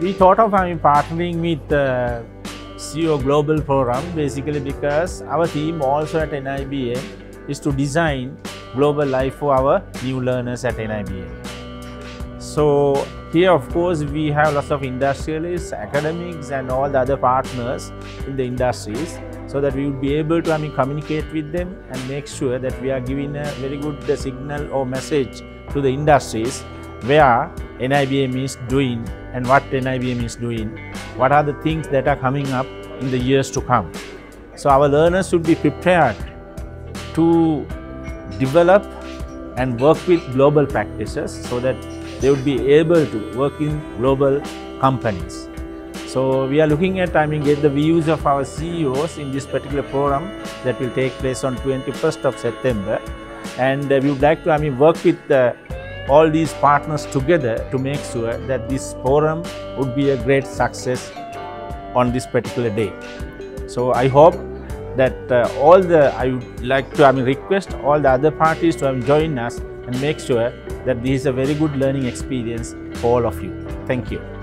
We thought of partnering with the CEO Global Forum basically because our theme also at NIBM is to design global life for our new learners at NIBM. So here of course we have lots of industrialists, academics and all the other partners in the industries, so that we would be able to communicate with them and make sure that we are giving a very good signal or message to the industries where NIBM is doing and what NIBM is doing, what are the things that are coming up in the years to come. So our learners should be prepared to develop and work with global practices so that they would be able to work in global companies. So we are looking at get the views of our CEOs in this particular program that will take place on 21st of September, and we would like to work with all these partners together to make sure that this forum would be a great success on this particular day. So I hope that I would like to request all the other parties to join us and make sure that this is a very good learning experience for all of you. Thank you.